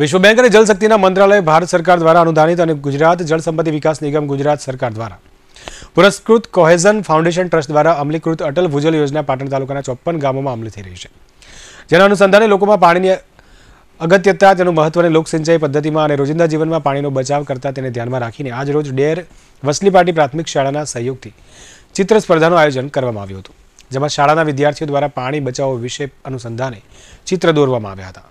विश्व बैंक और जल शक्ति मंत्रालय भारत सरकार द्वारा अनुदानित और गुजरात जल संपत्ति विकास निगम गुजरात सरकार द्वारा पुरस्कृत कोहेजन फाउंडेशन ट्रस्ट द्वारा अमलीकृत अटल भूजल योजना पाटण तालुकाना 54 गामों में अमली थी रही है। जेना अनुसंधाने लोग में पानी की अगत्यता, महत्व ने लोक सिंचाई पद्धति में रोजिंदा जीवन में पानी बचाव करता ध्यान में राखी आज रोज डेर वचलीपाटी प्राथमिक शाला सहयोग से चित्र स्पर्धा आयोजन कर शाला विद्यार्थियों द्वारा पानी बचाव विषय अनुसंधाने चित्र दौर।